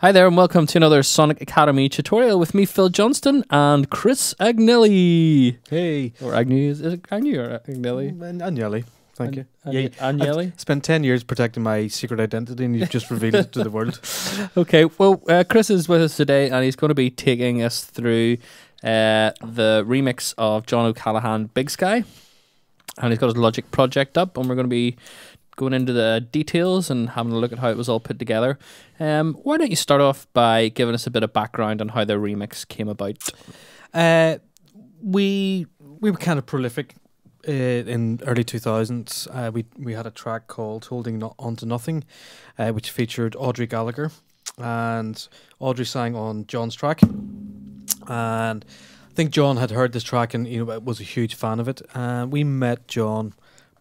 Hi there and welcome to another Sonic Academy tutorial with me, Phil Johnston, and Chris Agnelli. Hey. Or Agnew, is it Agnew or Agnelli? Agnelli, thank you. Agnelli? I've spent 10 years protecting my secret identity and you've just revealed it to the world. Okay, well, Chris is with us today and he's going to be taking us through the remix of John O'Callaghan, Big Sky. And he's got his Logic project up and we're going to be going into the details and having a look at how it was all put together. Why don't you start off by giving us a bit of background on how the remix came about? We were kind of prolific in early 2000s. We had a track called "Holding On to Nothing," which featured Audrey Gallagher, and Audrey sang on John's track. And I think John had heard this track and was a huge fan of it. And we met John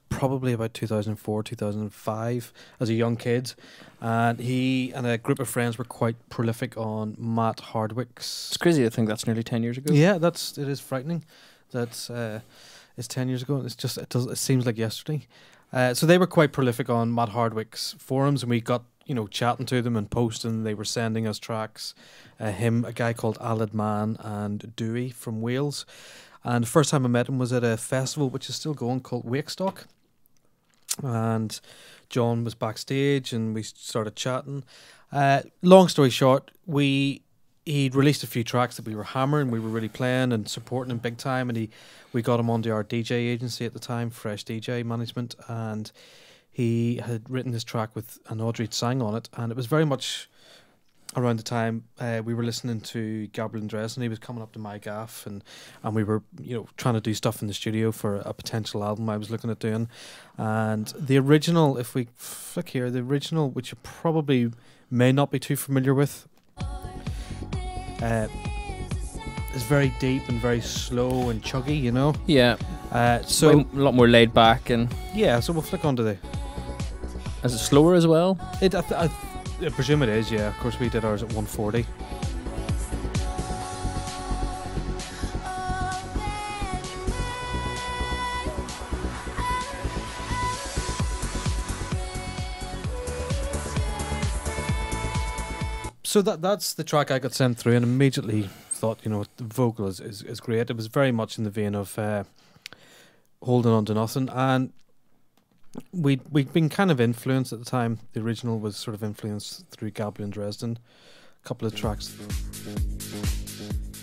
probably about 2004, 2005, as a young kid, and he and a group of friends were quite prolific on Matt Hardwick's. It's crazy to think that's nearly 10 years ago. Yeah, it is frightening. That's it's 10 years ago, and it's just it seems like yesterday. So they were quite prolific on Matt Hardwick's forums, and we got chatting to them and posting. They were sending us tracks. A guy called Aled Mann, and Dewey from Wales. And the first time I met him was at a festival which is still going called Wakestock. And John was backstage and we started chatting. Long story short, he'd released a few tracks that we were hammering, we were really playing and supporting him big time, and we got him onto our DJ agency at the time, Fresh DJ Management, and he had written this track with an Audrey sang on it, and it was very much around the time we were listening to Gabriel and Dresden. He was coming up to my gaff, and we were trying to do stuff in the studio for a potential album I was looking at doing. And the original, if we flick here, the original, which you probably may not be too familiar with, is very deep and very slow and chuggy, Yeah. So a lot more laid back and yeah. So we'll flick onto the. Is it slower as well? I presume it is, yeah. Of course, we did ours at 140. So that's the track I got sent through, and immediately thought, the vocal is great. It was very much in the vein of Holding On to Nothing, and We'd been kind of influenced at the time. The original was sort of influenced through Gabriel and Dresden, a couple of tracks.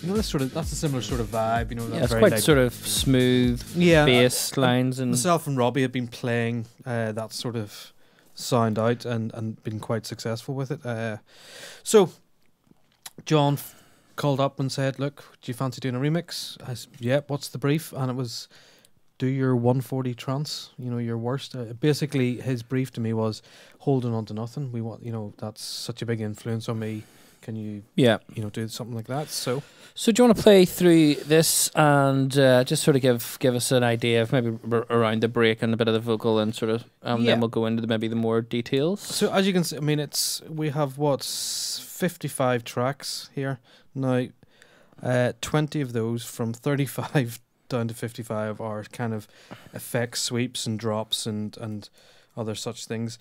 That's a similar sort of vibe. Yeah, it's quite sort of smooth, yeah, bass lines. And myself and Robbie had been playing that sort of sound out and been quite successful with it. So John called up and said, "Look, do you fancy doing a remix?" I said, "Yeah, what's the brief?" And it was, do your 140 trance, your worst. Basically, his brief to me was Holding On to Nothing. We want, that's such a big influence on me. Can you, do something like that? So do you want to play through this and just sort of give us an idea of maybe around the break and a bit of the vocal and sort of, then we'll go into maybe the more details. So as you can see, we have 55 tracks here now. 20 of those from 35. Down to 55 are kind of effects, sweeps and drops and other such things.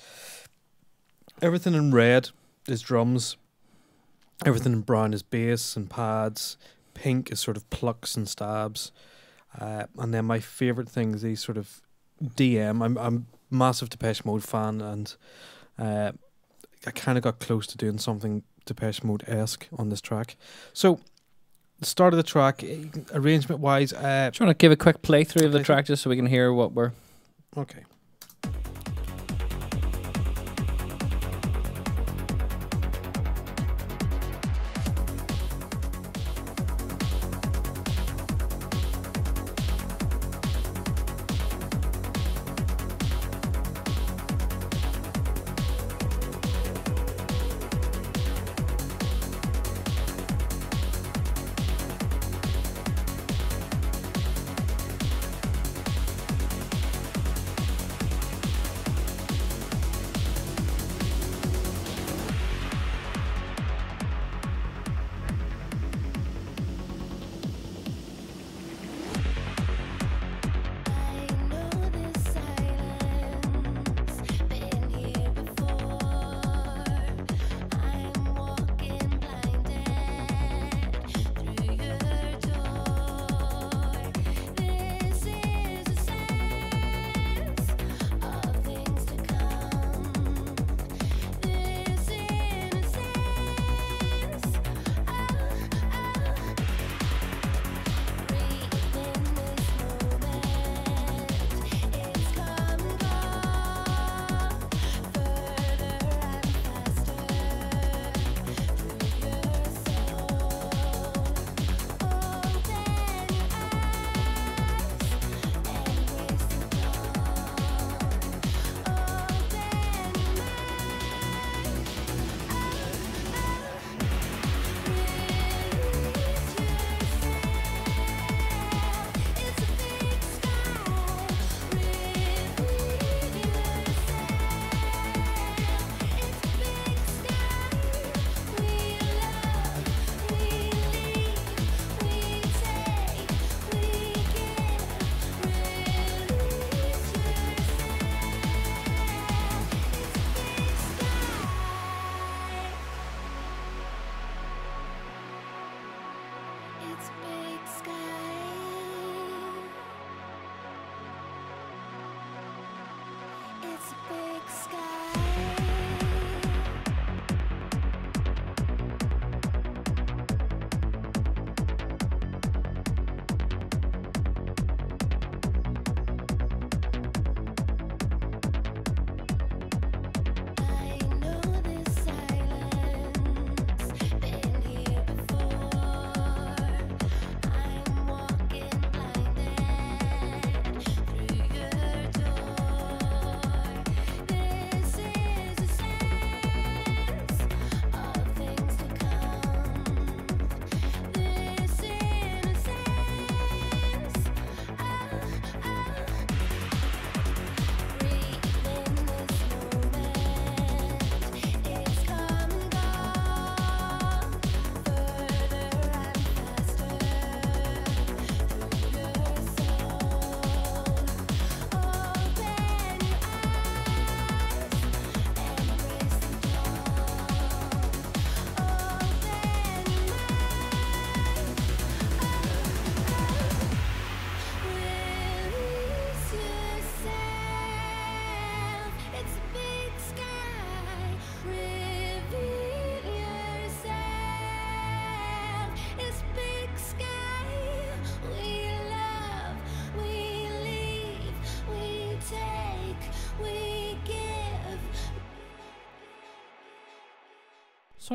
Everything in red is drums. Everything in brown is bass and pads. Pink is sort of plucks and stabs. And then my favourite thing is these sort of DM. I'm a massive Depeche Mode fan, and I kind of got close to doing something Depeche Mode-esque on this track. So the start of the track, arrangement wise, do you want to give a quick playthrough of the track just so we can hear what we're okay.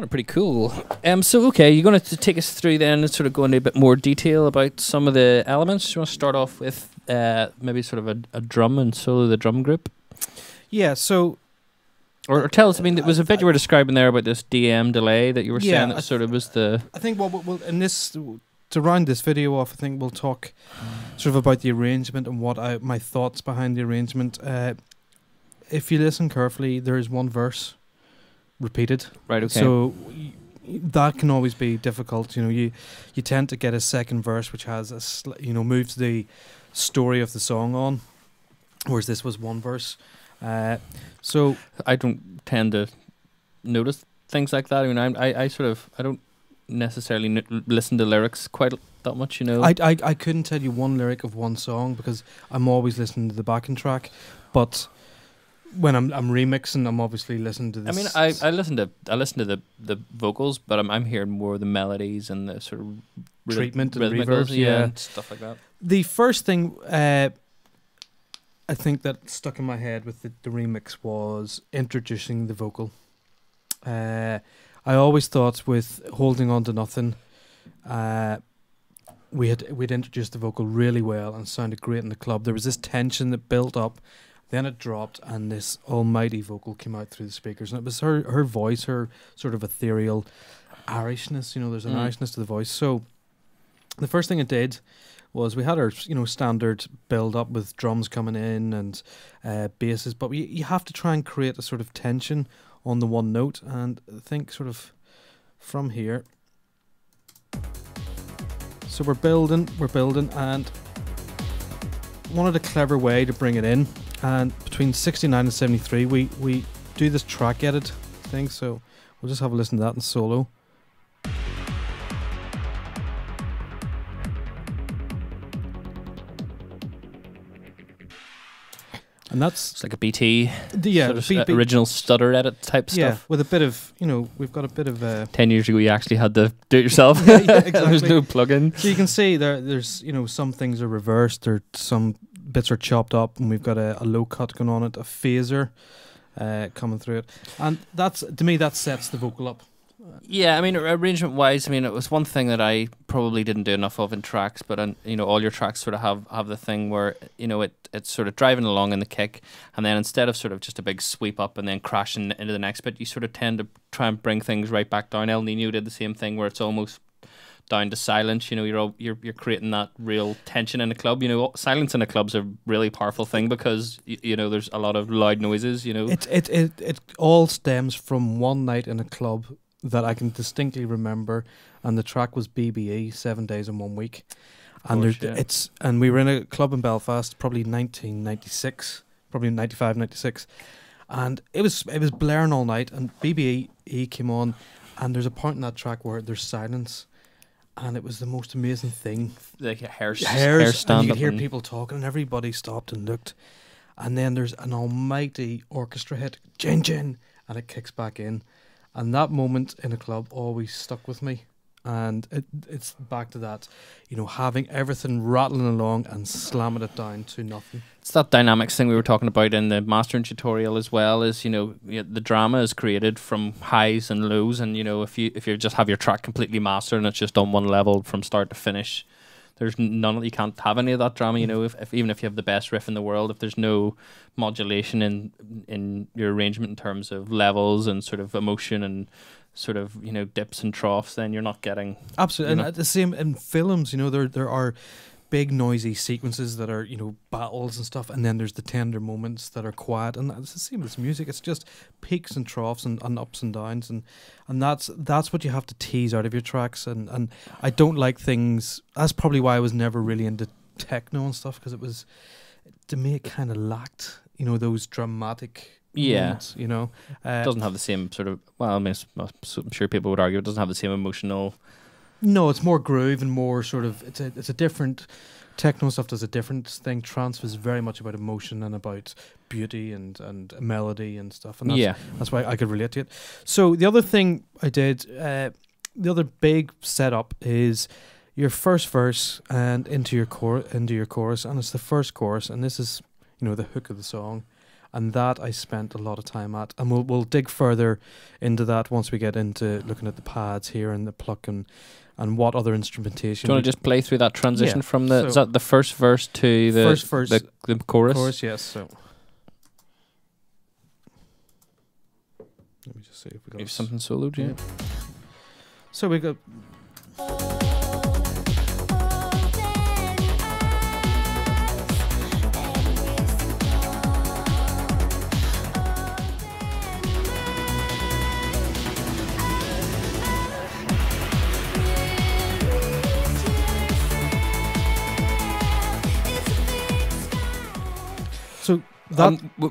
Pretty cool. So okay, you're going to take us through then and sort of go into a bit more detail about some of the elements. You want to start off with maybe sort of a drum and solo the drum group? Yeah, so... Or tell us, I mean, there was a bit you were describing there about this DM delay that you were saying that sort of was the... I think what we'll, in this, to round this video off, I think we'll talk sort of about the arrangement and what my thoughts behind the arrangement. If you listen carefully, there is one verse repeated, right? Okay. So that can always be difficult. You know, you tend to get a second verse which has moves the story of the song on, whereas this was one verse. So I don't tend to notice things like that. I mean, I don't necessarily listen to lyrics quite that much. You know, I couldn't tell you one lyric of one song because I'm always listening to the backing track, but when I'm remixing, I'm obviously listening to this. I mean, I listen to the vocals, but I'm hearing more of the melodies and the sort of treatment and reverbs, and stuff like that. The first thing I think that stuck in my head with the remix was introducing the vocal. I always thought with Holding On to Nothing, we'd introduced the vocal really well and sounded great in the club. There was this tension that built up. Then it dropped, and this almighty vocal came out through the speakers, and it was her voice, her sort of ethereal Irishness. You know, there's an Irishness to the voice. So the first thing it did was we had our standard build up with drums coming in and basses, but you have to try and create a sort of tension on the one note, and I think sort of from here. So we're building, and wanted a clever way to bring it in. And between 69 and 73, we do this track edit thing, so we'll just have a listen to that in solo. And that's... It's like a BT, original stutter edit type stuff. Yeah, with a bit of, we've got a bit of... 10 years ago, you actually had to do it yourself. Exactly. There's no plug-in. So you can see there's, some things are reversed, or some bits are chopped up, and we've got a low cut going on it, a phaser coming through it, and that's, to me, that sets the vocal up. Yeah, I mean, arrangement wise, I mean, it was one thing that I probably didn't do enough of in tracks, but all your tracks sort of have the thing where it's sort of driving along in the kick, and then instead of sort of just a big sweep up and then crashing into the next bit, you sort of tend to try and bring things right back down. El Nino did the same thing where it's almost down to silence. You're creating that real tension in a club. Silence in a club's a really powerful thing because there's a lot of loud noises. It all stems from one night in a club that I can distinctly remember, and the track was BBE, 7 Days in 1 Week, and and we were in a club in Belfast, probably 1996, probably 95, 96, and it was blaring all night, and BBE came on, and there's a point in that track where there's silence. and it was the most amazing thing. Like hair stand, you could hear people talking, and everybody stopped and looked. And then there's an almighty orchestra hit, Jin Jin, and it kicks back in. And that moment in a club always stuck with me. And it's back to that, you know, having everything rattling along and slamming it down to nothing. It's that dynamics thing we were talking about in the mastering tutorial as well, is, you know, the drama is created from highs and lows. And, you know, if you just have your track completely mastered and it's just on one level from start to finish, there's none, you can't have any of that drama. You know, even if you have the best riff in the world, if there's no modulation in your arrangement in terms of levels and sort of emotion and sort of, you know, dips and troughs, then you're not getting. Absolutely. And the same in films, you know, there are big noisy sequences that are, you know, battles and stuff, and then there's the tender moments that are quiet. And it's the same as music. It's just peaks and troughs and ups and downs, and that's what you have to tease out of your tracks. And I don't like things. That's probably why I was never really into techno and stuff, because it was, to me, it kind of lacked, you know, those dramatic. Yeah, moments, you know, doesn't have the same sort of. Well, I mean, I'm sure people would argue it doesn't have the same emotional. No, it's more groove and more sort of. It's a different techno stuff. Does a different thing. Trance was very much about emotion and about beauty and melody and stuff. And that's why I could relate to it. So the other thing I did, the other big setup is your first verse and into your chorus, and it's the first chorus, and this is, you know, the hook of the song. And that I spent a lot of time at, and we'll dig further into that once we get into looking at the pads here and the pluck and what other instrumentation. Do you want to just play through that transition from the is that the first verse to the first verse, the chorus? Chorus, yes. So let me just see if we got something soloed. Yeah. So we got.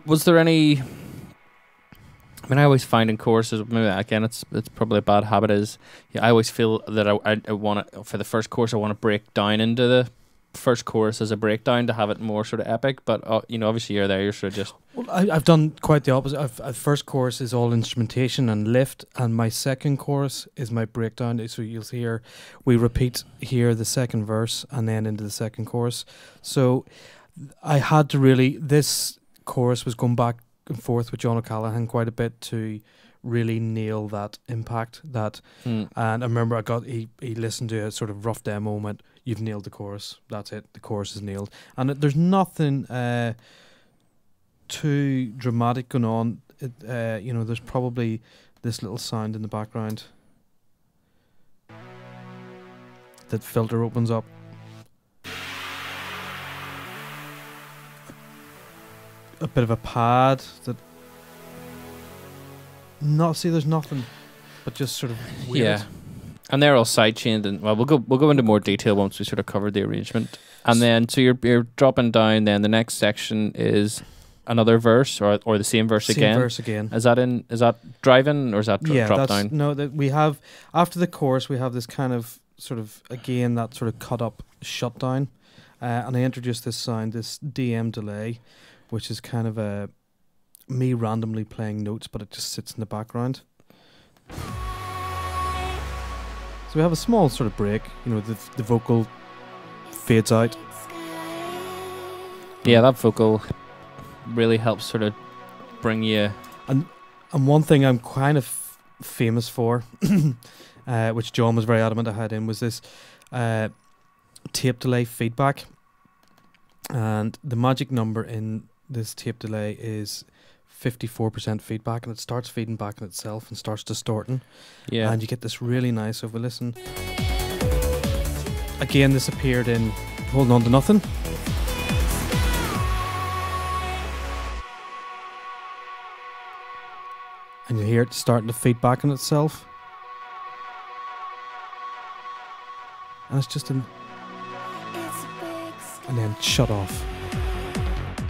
Was there any? I mean, I always find in choruses. Maybe again, it's probably a bad habit. I always feel that I want to, for the first chorus, I want to break down into the first chorus as a breakdown to have it more sort of epic. But you know, obviously you're there. You're sort of just. Well, I've done quite the opposite. I've first chorus is all instrumentation and lift, and my second chorus is my breakdown. So you'll hear we repeat here the second verse and then into the second chorus. So I had to really this chorus was going back and forth with John O'Callaghan quite a bit to really nail that impact. And I remember he listened to a sort of rough demo and went, "You've nailed the chorus. That's it. The chorus is nailed." And there's nothing too dramatic going on. You know, there's probably this little sound in the background that filter opens up. A bit of a pad that there's nothing but just sort of weird. Yeah, and they're all sidechained, and well, we'll go into more detail once we sort of cover the arrangement. And then so you're dropping down. Then the next section is another verse or the same verse again. Same verse again. Is that driving or is that drop down? No, that we have after the chorus we have this kind of sort of again that sort of cut up shutdown, and I introduced this sound, this DM delay, which is kind of a me randomly playing notes, but it just sits in the background. So we have a small sort of break. You know, the vocal fades out. Yeah, that vocal really helps sort of bring you. And one thing I'm kind of famous for, which John was very adamant I had in, was this tape delay feedback. And the magic number in this tape delay is 54% feedback, and it starts feeding back on itself and starts distorting. Yeah, and you get this really nice. If we listen again, this appeared in Holding On to Nothing. And you hear it starting to feed back on itself. And it's just and then shut off.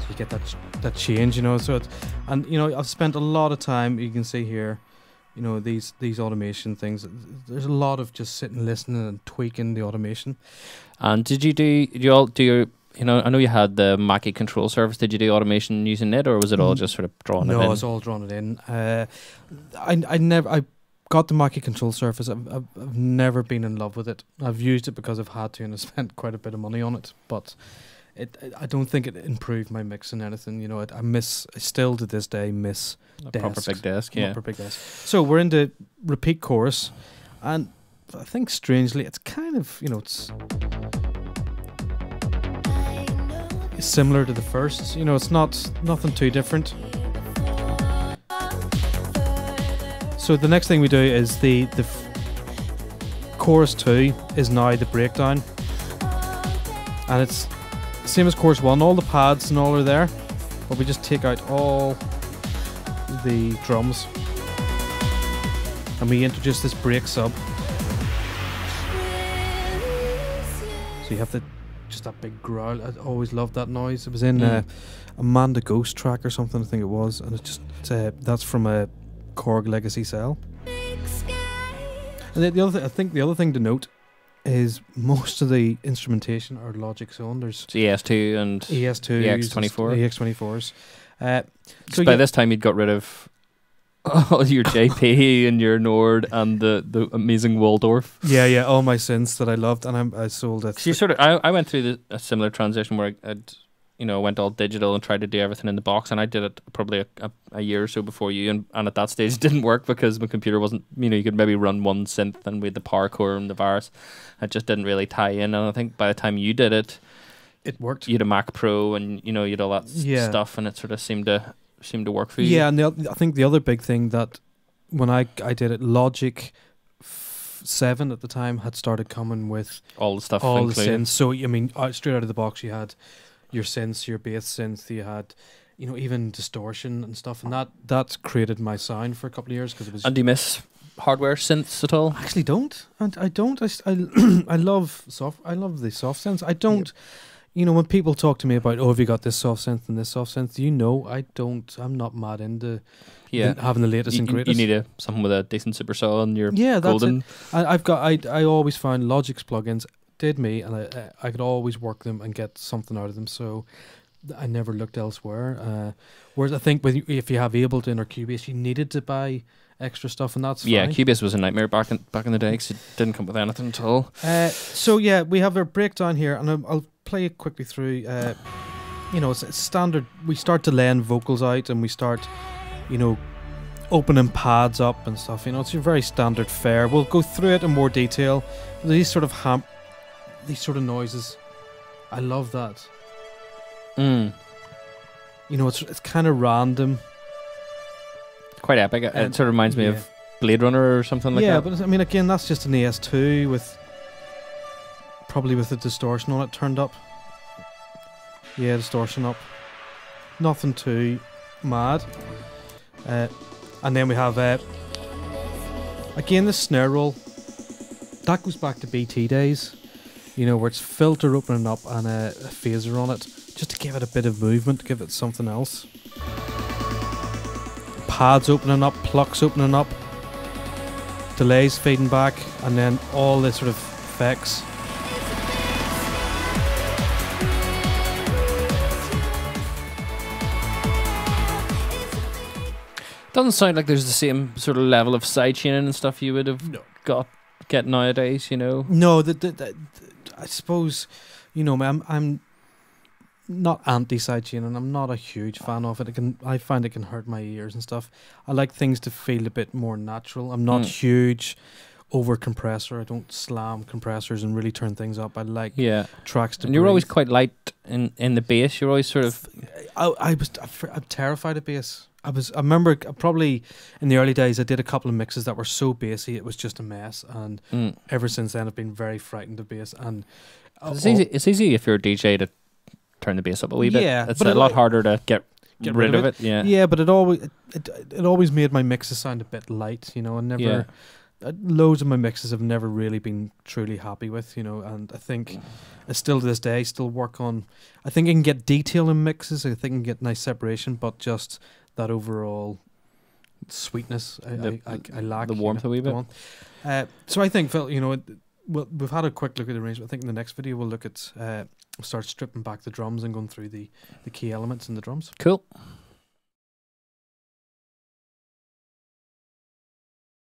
So you get that change, you know. So it's, and you know, I've spent a lot of time. You can see here, you know, these automation things. There's a lot of just sitting, listening, and tweaking the automation. And did you all do your, I know you had the Mackie control service. Did you do automation using it, or was it all just sort of drawn it in? No, it's all drawn it in. I got the Mackie control surface. I've never been in love with it. I've used it because I've had to, and I spent quite a bit of money on it. But I don't think it improved my mix and anything. You know, I still to this day miss a proper big desk. Yeah, proper big desk. So we're into repeat chorus, and I think strangely it's kind of, you know, it's similar to the first. You know, it's not nothing too different. So the next thing we do is the chorus 2 is now the breakdown, and it's same as chorus 1. All the pads and all are there, but we just take out all the drums, and we introduce this break sub. So you have to just that big growl. I always loved that noise. It was in Amanda Ghost track or something, I think it was, and that's from a Korg Legacy cell. And the other thing, I think the other thing to note is most of the instrumentation are Logic cylinders. So ES2 and ES2, EX24, EX24s. So by this time you'd got rid of all your JP and your Nord and the amazing Waldorf. Yeah, yeah, all my synths that I loved, and I sold it. So you sort of, I went through a similar transition where I'd, you know, went all digital and tried to do everything in the box, and I did it probably a year or so before you, and at that stage it didn't work because my computer wasn't, you know, you could maybe run one synth and with the power core and the virus, it just didn't really tie in. And I think by the time you did it, it worked. You had a Mac Pro, and you know, you had all that stuff, and it sort of seemed to work for you. Yeah, and I think the other big thing that when I did it, Logic 7 at the time had started coming with all the stuff, all the synths. So I mean, straight out of the box you had your synths, your bass synth, you had, you know, even distortion and stuff, and that created my sound for a couple of years. Because it was. And do you miss hardware synths at all? I actually don't, and I don't. I love soft. I love the soft synths. I don't. You know, when people talk to me about, oh, have you got this soft synth and this soft synth, you know, I don't. I'm not mad into having the latest and greatest. You need something with a decent Super Soul and your golden. That's it. I always find Logic's plugins did me, and I could always work them and get something out of them, so I never looked elsewhere. Whereas I think if you have Ableton or Cubase, you needed to buy extra stuff, and that's fine. Cubase was a nightmare back in the day because it didn't come with anything at all. So yeah, we have our breakdown here, and I'll play it quickly through. You know, it's standard. We start to laying vocals out, and we start, you know, opening pads up and stuff. You know, it's a very standard fare. We'll go through it in more detail. These sort of noises, I love that. You know, it's kind of random, quite epic, and it sort of reminds me of Blade Runner or something like that. Yeah, but I mean, again, that's just an ES2 with probably with the distortion on it turned up. Yeah, distortion up, nothing too mad. And then we have again the snare roll that goes back to BT days. You know, where it's filter opening up and a phaser on it, just to give it a bit of movement, give it something else. Pads opening up, plucks opening up, delays feeding back, and then all this sort of effects. Doesn't sound like there's the same sort of level of sidechaining and stuff you would have got nowadays, you know. No, I suppose, you know, I'm not anti-sidechain, and I'm not a huge fan of it. I find it can hurt my ears and stuff. I like things to feel a bit more natural. I'm not huge over compressor. I don't slam compressors and really turn things up. I like tracks to. And you're always quite light in the bass. You're always sort of. I'm terrified of bass. I remember probably in the early days I did a couple of mixes that were so bassy it was just a mess, and ever since then I've been very frightened of bass. And it's easy if you're a DJ to turn the bass up a wee bit. Yeah, it's a lot harder to get rid of it. Yeah, yeah, but it always made my mixes sound a bit light. You know, I never loads of my mixes I've never really been truly happy with. You know, and I think I still to this day still work on. I think I can get detail in mixes. I think I can get nice separation, but just that overall sweetness. I lack the warmth a wee bit. So I think, Phil, you know, we've had a quick look at the arrangement. I think in the next video we'll look at start stripping back the drums and going through the key elements in the drums. Cool.